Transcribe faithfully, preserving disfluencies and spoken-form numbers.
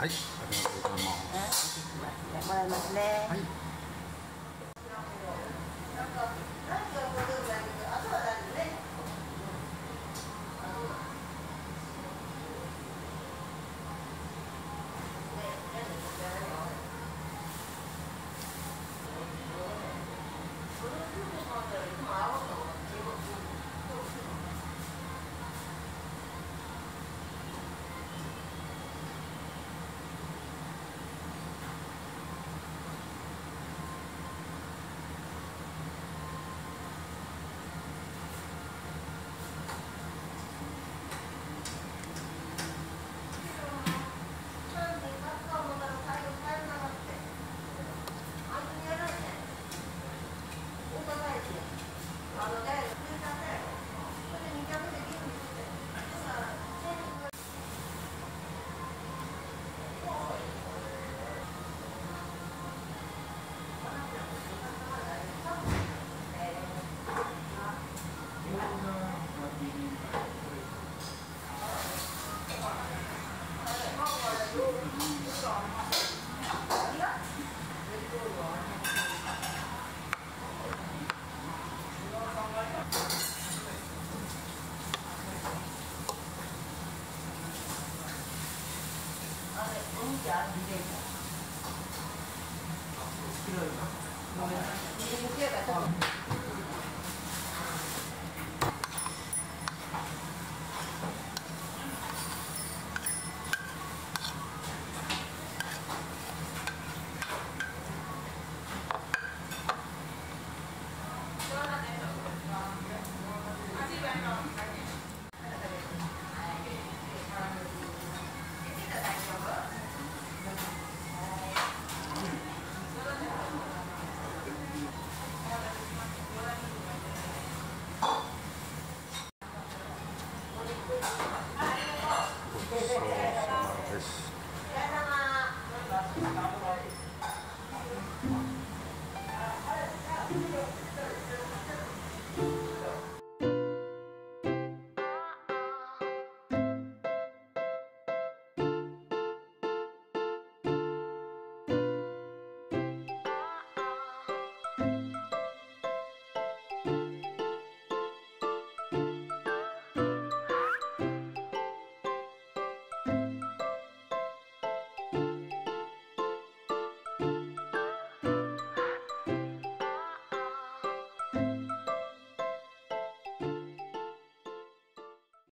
はい、ありがとうございます。もらいますね。はい。なんか、なんかこれぐらいで、あとは大丈夫ね。Thank you.